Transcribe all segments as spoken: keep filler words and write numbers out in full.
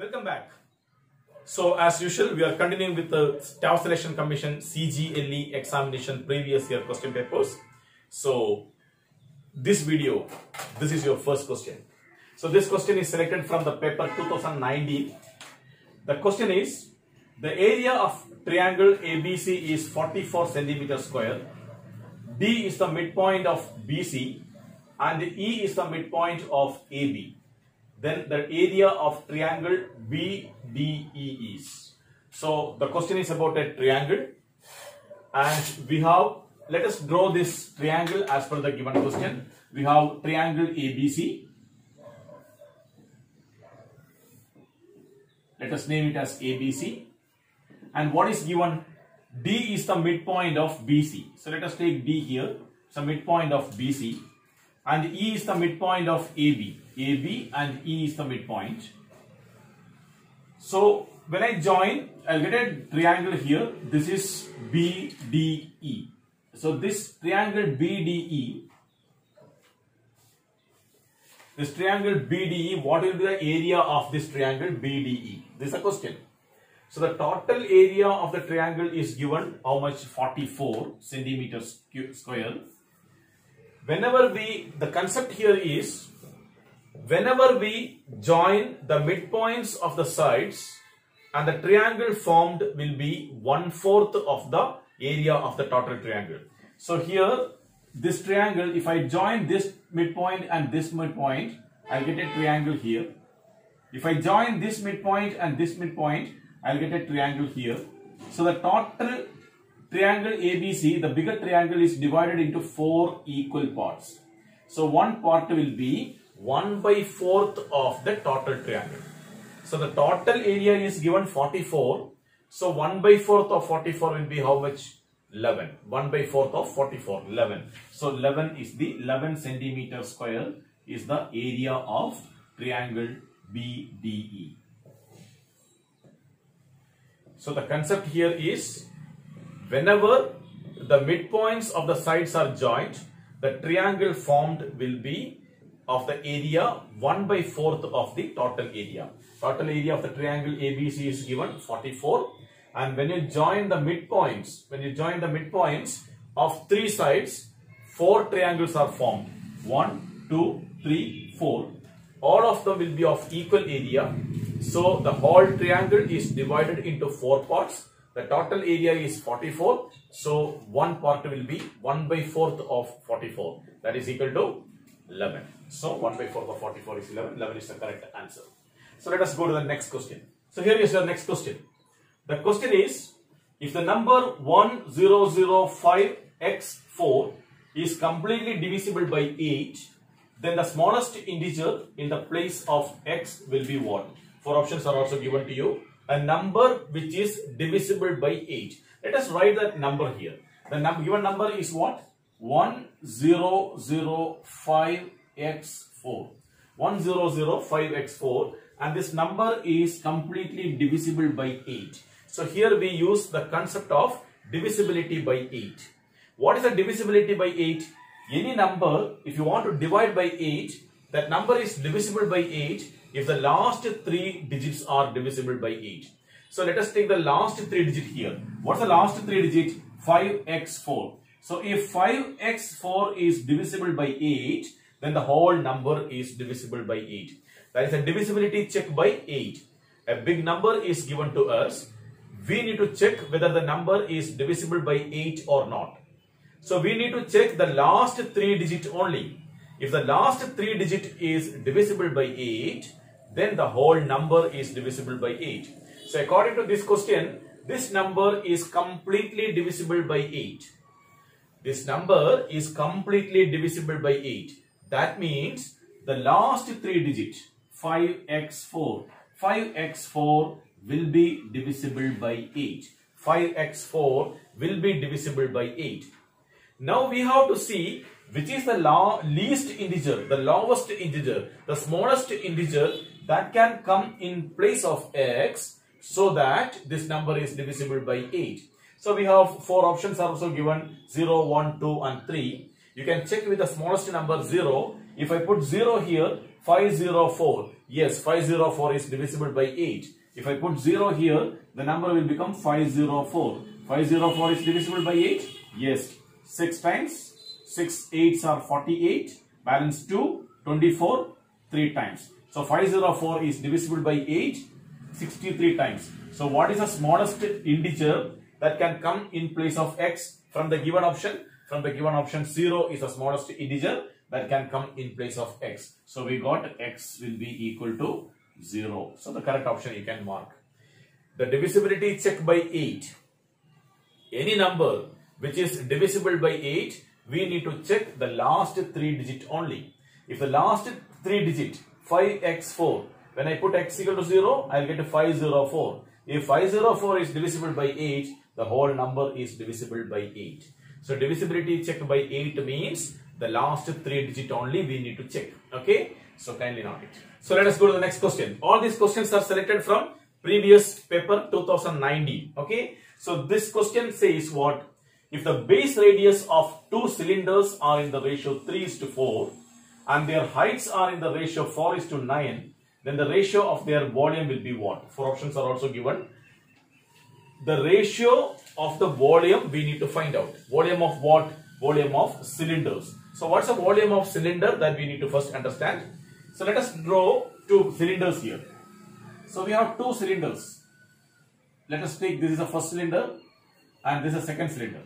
Welcome back. So as usual, we are continuing with the Staff Selection Commission C G L E examination previous year question papers. So this video, this is your first question. So this question is selected from the paper two thousand nineteen. The question is, the area of triangle A B C is forty-four centimeters squared. D is the midpoint of B C and E is the midpoint of A B. Then the area of triangle B D E is. So the question is about a triangle, and we have, let us draw this triangle as per the given question. We have triangle A B C. Let us name it as A B C. And what is given? D is the midpoint of B C. So let us take D here. It's the midpoint of B C. And E is the midpoint of A B. A B and E is the midpoint. So when I join, I'll get a triangle here. This is B D E. So this triangle B D E, this triangle B D E, what will be the area of this triangle B D E? This is the question. So the total area of the triangle is given how much? forty-four centimeters squared. Whenever we, the concept here is, whenever we join the midpoints of the sides, and the triangle formed will be one fourth of the area of the total triangle. So here, this triangle, if I join this midpoint and this midpoint, I'll get a triangle here. If I join this midpoint and this midpoint, I'll get a triangle here. So the total triangle A B C, the bigger triangle, is divided into four equal parts. So one part will be one by fourth of the total triangle. So the total area is given forty-four. So one by fourth of forty-four will be how much? eleven. one by fourth of forty-four, eleven. So eleven is the eleven centimeter square is the area of triangle B D E. So the concept here is, whenever the midpoints of the sides are joined, the triangle formed will be of the area one by fourth of the total area. Total area of the triangle A B C is given forty-four. And when you join the midpoints, when you join the midpoints of three sides, four triangles are formed. One, two, three, four. All of them will be of equal area. So the whole triangle is divided into four parts. The total area is forty-four, so one part will be one by fourth of forty-four, that is equal to eleven. So one by fourth of forty-four is eleven, eleven is the correct answer. So let us go to the next question. So here is your next question. The question is, if the number one thousand five by four is completely divisible by eight, then the smallest integer in the place of x will be what? Four options are also given to you. A number which is divisible by eight. Let us write that number here. The num given number is what? one thousand five by four. one thousand five by four, and this number is completely divisible by eight. So here we use the concept of divisibility by eight. What is the divisibility by eight? Any number, if you want to divide by eight, that number is divisible by eight if the last three digits are divisible by eight. So let us take the last three digit here. What's the last three digit? five by four. So if five by four is divisible by eight, then the whole number is divisible by eight. That is a divisibility check by eight. A big number is given to us. We need to check whether the number is divisible by eight or not. So we need to check the last three digit only. If the last three digit is divisible by eight, then the whole number is divisible by eight. So according to this question, this number is completely divisible by eight. This number is completely divisible by eight. That means the last three digit, five by four. five by four will be divisible by eight. five by four will be divisible by eight. Now we have to see which is the least integer, the lowest integer, the smallest integer that can come in place of x, so that this number is divisible by eight. So we have four options are also given, zero, one, two and three. You can check with the smallest number zero. If I put zero here, five zero four. Yes, five hundred four is divisible by eight. If I put zero here, the number will become five hundred four. five hundred four is divisible by eight. Yes, six times. six eights are forty-eight. Balance two, twenty-four, three times. So five hundred four is divisible by eight, sixty-three times. So what is the smallest integer that can come in place of x from the given option? From the given option, zero is the smallest integer that can come in place of x. So we got x will be equal to zero. So the correct option you can mark. The divisibility check by eight. Any number which is divisible by eight, we need to check the last three digit only. If the last three digit, five x four, when I put x equal to zero, I will get five hundred four. If five hundred four is divisible by eight, the whole number is divisible by eight. So divisibility checked by eight means the last three digit only we need to check. Okay, so kindly note it. So let us go to the next question. All these questions are selected from previous paper two thousand nineteen. Okay, so this question says what? If the base radius of two cylinders are in the ratio three is to four and their heights are in the ratio four is to nine, then the ratio of their volume will be what? Four options are also given. The ratio of the volume we need to find out. Volume of what? Volume of cylinders. So what's the volume of cylinder that we need to first understand? So let us draw two cylinders here. So we have two cylinders. Let us take this is the first cylinder and this is the second cylinder.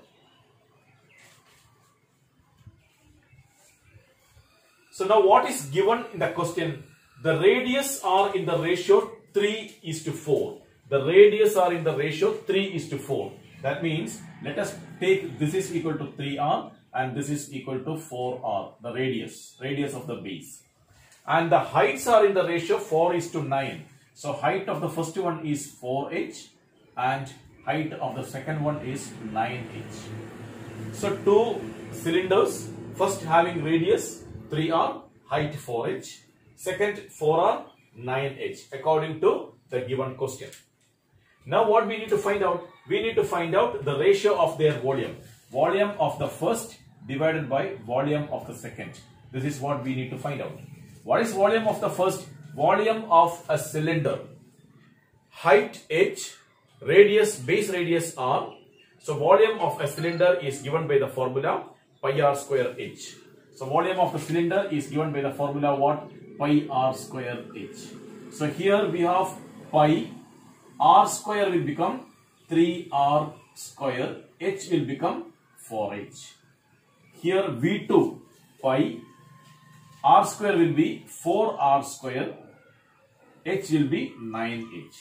So now what is given in the question? The radius are in the ratio three is to four. The radius are in the ratio three is to four. That means let us take this is equal to three r and this is equal to four r. The radius, radius of the base. And the heights are in the ratio four is to nine. So height of the first one is four h and height of the second one is nine h. So two cylinders, first having radius three r, height four h, second four r, nine h, according to the given question. Now what we need to find out? We need to find out the ratio of their volume. Volume of the first divided by volume of the second. This is what we need to find out. What is volume of the first? Volume of a cylinder. Height h, radius, base radius r. So volume of a cylinder is given by the formula pi r square h. So volume of the cylinder is given by the formula what? Pi r square h. So here we have pi r square will become three r square, h will become four h. Here v two pi r square will be four r square, h will be nine h.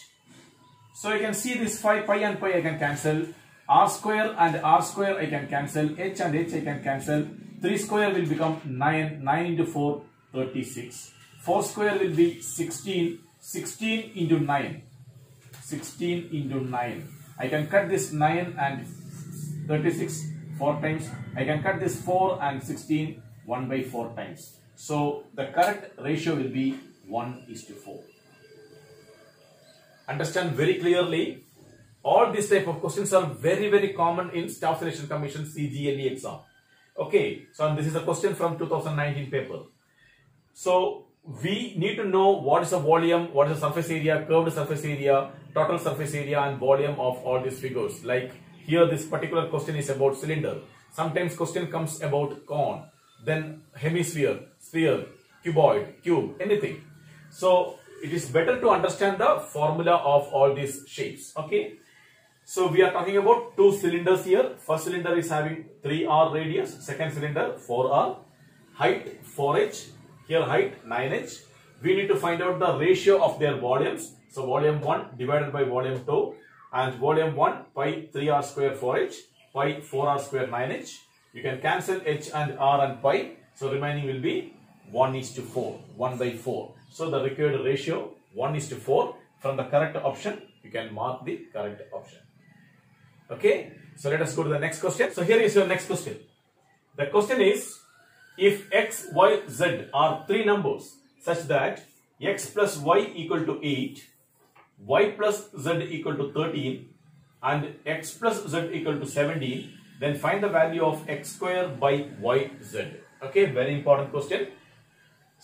So you can see this five pi and pi I can cancel, r square and r square I can cancel, h and h I can cancel, three square will become nine, nine into four, thirty-six, four square will be sixteen, sixteen into nine. sixteen into nine. I can cut this nine and thirty-six four times. I can cut this four and sixteen one by four times. So the correct ratio will be one is to four. Understand very clearly. All these type of questions are very very common in Staff Selection Commission C G L E exam. Okay, so this is a question from two thousand nineteen paper. So we need to know what is the volume, what is the surface area, curved surface area, total surface area and volume of all these figures. Like here this particular question is about cylinder. Sometimes question comes about cone, then hemisphere, sphere, cuboid, cube, anything. So it is better to understand the formula of all these shapes. Okay. So we are talking about two cylinders here. First cylinder is having three r radius, second cylinder four r, height four h. Here height nine h. We need to find out the ratio of their volumes. So volume one divided by volume two and volume one pi three r square four h, pi four r square nine h. You can cancel h and r and pi. So remaining will be one is to four, one by four. So the required ratio one is to four. From the correct option, you can mark the correct option. Okay. So let us go to the next question. So here is your next question. The question is, if x, y, z are three numbers such that x plus y equal to eight, y plus z equal to thirteen and x plus z equal to seventeen, then find the value of x square by y z. Okay, very important question.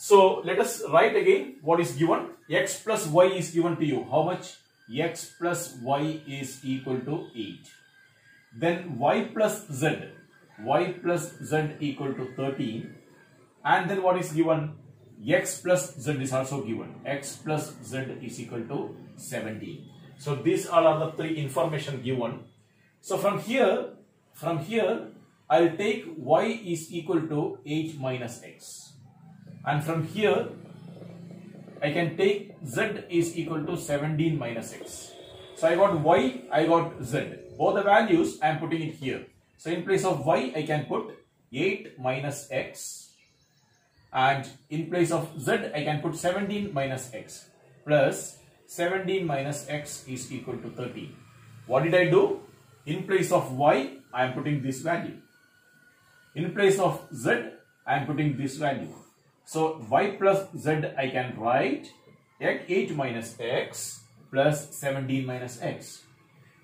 So let us write again what is given. X plus y is given to you. How much? X plus y is equal to eight. Then y plus z. Y plus z equal to thirteen. And then what is given? X plus z is also given. X plus z is equal to seventeen. So these all are the three information given. So from here, from here, I will take y is equal to eight minus x. And from here, I can take z is equal to seventeen minus x. So I got y, I got z. Both the values, I am putting it here. So in place of y, I can put eight minus x. And in place of z, I can put seventeen minus x. Plus seventeen minus x is equal to thirteen. What did I do? In place of y, I am putting this value. In place of z, I am putting this value. So y plus z I can write eight minus x plus seventeen minus x.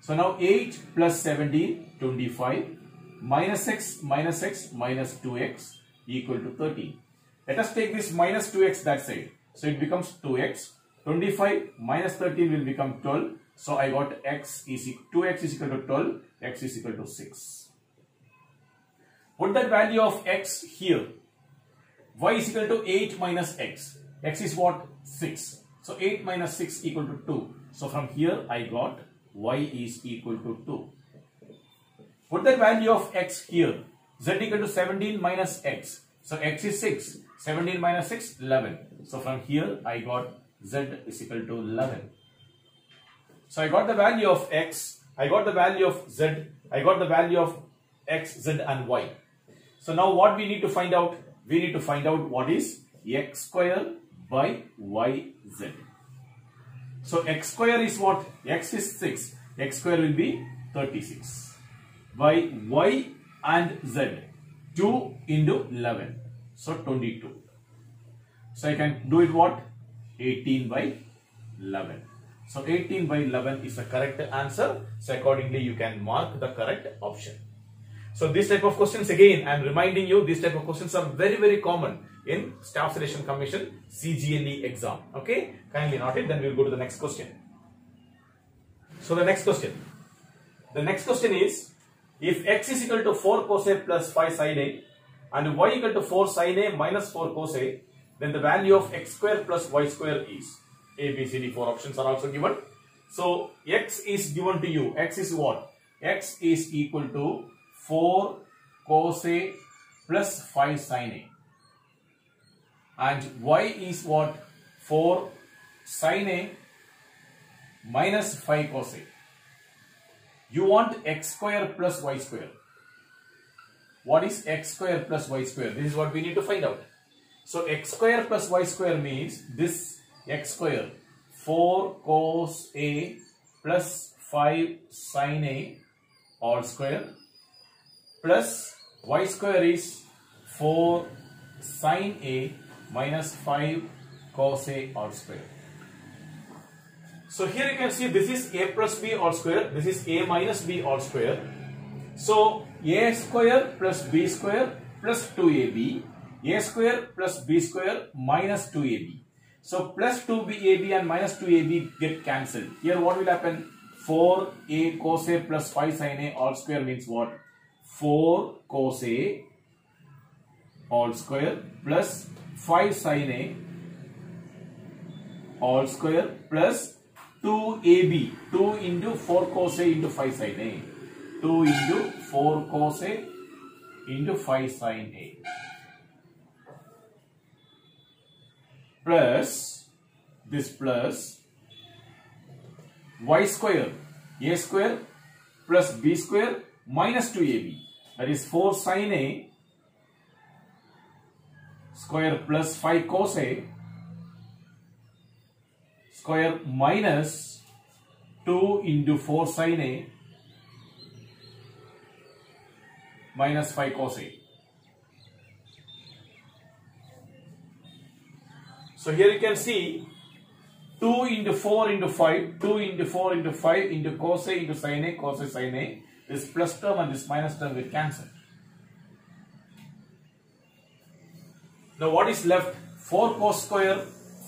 So now eight plus seventeen, twenty-five, minus x minus x minus two x equal to thirteen. Let us take this minus two x that side. So it becomes two x. twenty-five minus thirteen will become twelve. So I got x is two x is equal to twelve, x is equal to six. Put that value of x here. Y is equal to eight minus x. X is what? six. So eight minus six equal to two. So from here I got y is equal to two. Put the value of x here. Z equal to seventeen minus x. So x is six. seventeen minus six, eleven. So from here I got z is equal to eleven. So I got the value of x. I got the value of z. I got the value of x, z and y. So now what we need to find out? We need to find out what is x square by y z. So x square is what? X is six. X square will be thirty-six. By y and z, two into eleven. So twenty-two. So I can do it what? eighteen by eleven. So eighteen by eleven is the correct answer. So accordingly you can mark the correct option. So this type of questions, again, I am reminding you, these type of questions are very, very common in Staff Selection Commission C G L E exam. Okay, kindly note it, then we will go to the next question. So the next question. The next question is, if x is equal to four cos A plus five sin A and y equal to four sin A minus four cos A, then the value of x square plus y square is, A, B, C, D, four options are also given. So x is given to you. X is what? X is equal to four cos A plus five sin A, and y is what? four sin A minus five cos A. You want x square plus y square. What is x square plus y square? This is what we need to find out. So x square plus y square means this x square, four cos A plus five sin A all square, plus y square is four sin A minus five cos A all square. So here you can see this is A plus B all square. This is A minus B all square. So A square plus B square plus two A B. A square plus B square minus two A B. So plus two B A B and minus two A B get cancelled. Here what will happen? four A cos A plus five sin A all square means what? four cos A all square plus five sin A all square plus two A B. two into four cos A into five sin A. two into four cos A into five sin A. Plus this plus y square, A square plus B square minus two A B, that is four sin A square plus five cos A square minus two into four sin A minus five cos A. So here you can see two into four into five, two into four into five into cos A into sin A, cos A sin A. This plus term and this minus term will cancel. Now what is left? four cos square,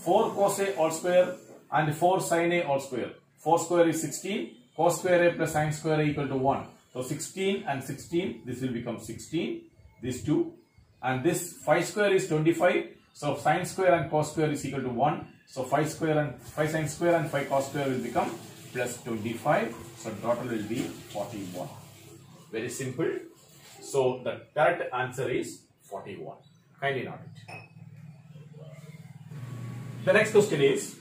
four cos A all square and four sin A all square. four square is sixteen, cos square A plus sin square A equal to one. So sixteen and sixteen, this will become sixteen, this two, and this five square is twenty-five. So sin square and cos square is equal to one. So five square and five sin square and five cos square will become plus twenty-five. So total will be forty-one. Very simple. So the correct answer is forty-one. Kindly note it. The next question is,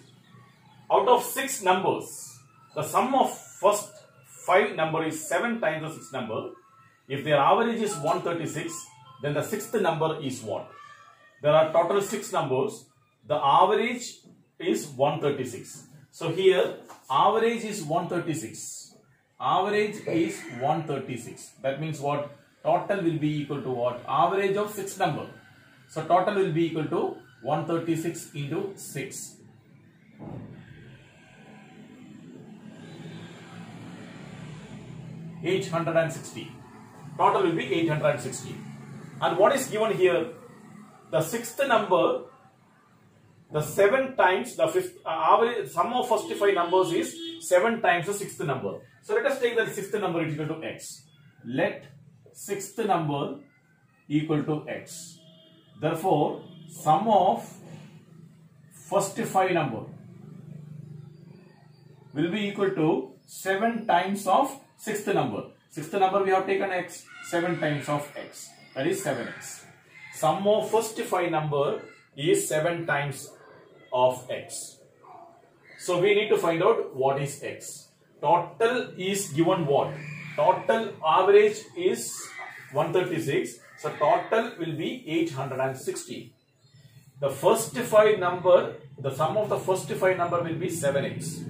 out of six numbers, the sum of first five number is seven times the sixth number. If their average is one hundred thirty-six, then the sixth number is what? There are total six numbers. The average is one hundred thirty-six. So here, average is one hundred thirty-six. Average is one hundred thirty-six. That means what? Total will be equal to what? Average of six number. So total will be equal to one hundred thirty-six into six. eight hundred sixty. Total will be eight hundred sixty. And what is given here? The sixth number, the seven times the fifth, uh, average sum of first five numbers is seven times the sixth number. So let us take that sixth number is equal to x. Let sixth number equal to x. Therefore, sum of first five number will be equal to seven times of sixth number. Sixth number we have taken x, seven times of x, that is seven x. Sum of first five number is seven times of x. So we need to find out what is x. Total is given what? Total average is one hundred thirty-six. So total will be eight hundred sixty. The first five number, the sum of the first five number will be seven x.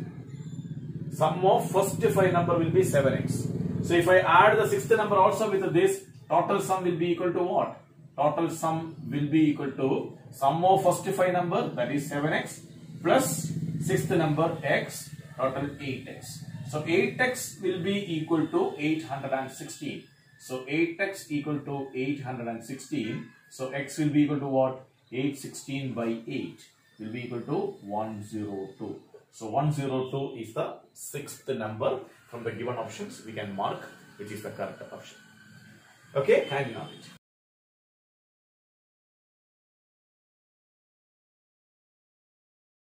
Sum of first five number will be seven x. So if I add the sixth number also with this, total sum will be equal to what? Total sum will be equal to sum of first five number, that is seven x, plus sixth number x, total eight x. So eight x will be equal to eight hundred sixteen. So eight x equal to eight hundred sixteen. So x will be equal to what? eight hundred sixteen by eight will be equal to one hundred two. So one hundred two is the sixth number from the given options. We can mark which is the correct option. Okay, kindly note it.